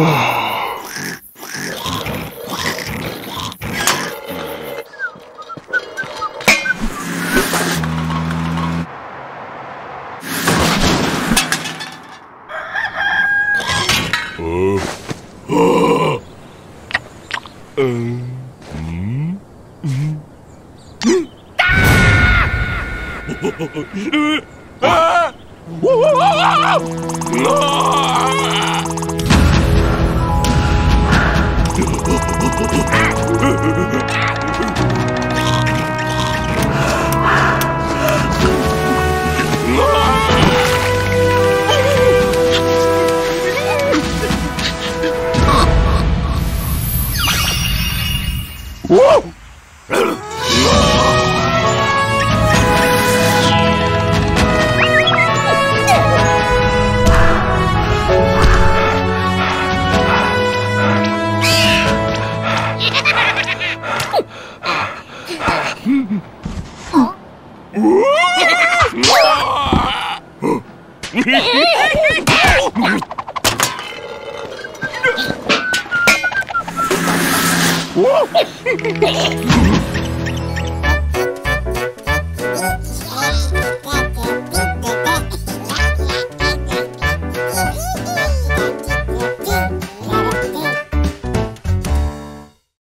Whoa!